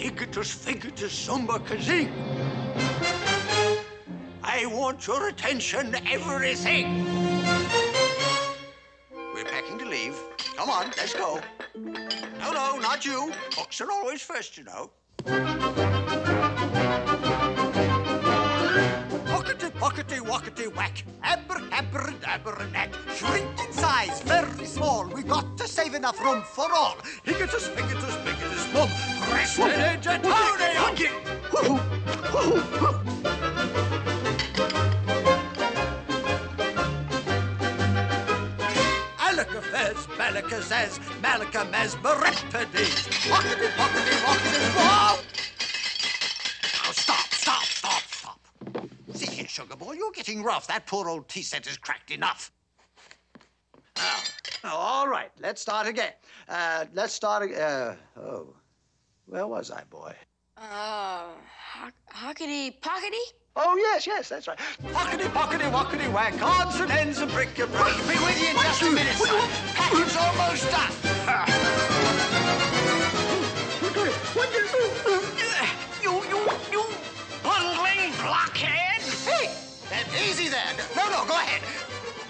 Higitus Figitus Sumba Kazing. I want your attention, everything. We're packing to leave. Come on, let's go. No, no, not you. Books are always first, you know. Pockety, pockety, wockety, whack. Abracadabra, shrink in size, very small. We got to save enough room for all. Higitus, Figitus, Figitus, boom. Alakafez, Balakazaz, Malakamez, Bereptides. Pockety, pockety, wockety, whoa! Now stop. See here, sugar boy, you're getting rough. That poor old tea set is cracked enough. Now, all right, let's start again. Oh, where was I, boy? Hockety pockety? Oh, yes, that's right. Pockety, pockety, wockety, whack. Odds and ends and brick and brick. Be with you in just a minute, son. Packing's almost done. What do you do? You bungling blockhead. Hey, that's easy there. No, go ahead.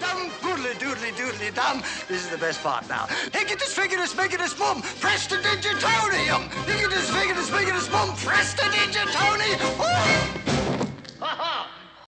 Dum, goodly, doodly, doodly, dum. This is the best part now. Higitus, Figitus, Figitus, boom. Prestidigitonium. Higitus, Figitus, Figitus, boom. Prestidigitonium.